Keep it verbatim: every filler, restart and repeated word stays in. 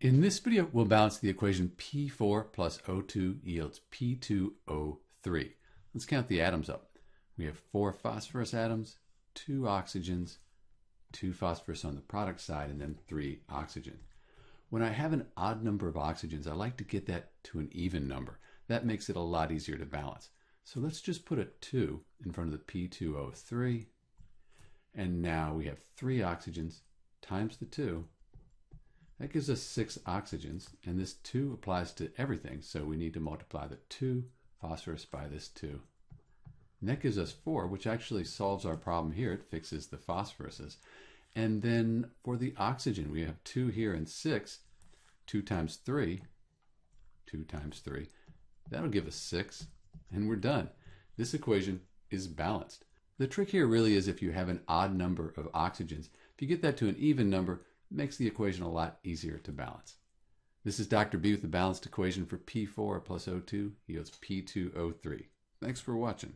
In this video, we'll balance the equation P four plus O two yields P two O three. Let's count the atoms up. We have four phosphorus atoms, two oxygens, two phosphorus on the product side, and then three oxygen. When I have an odd number of oxygens, I like to get that to an even number. That makes it a lot easier to balance. So let's just put a two in front of the P two O three. And now we have three oxygens times the two. That gives us six oxygens, and this two applies to everything, so we need to multiply the two phosphorus by this two. And that gives us four, which actually solves our problem here. It fixes the phosphoruses. And then for the oxygen, we have two here and six. two times three, two times three. That'll give us six, and we're done. This equation is balanced. The trick here really is if you have an odd number of oxygens. If you get that to an even number, makes the equation a lot easier to balance. This is Doctor B with the balanced equation for P four plus O two yields P two O three. Thanks for watching.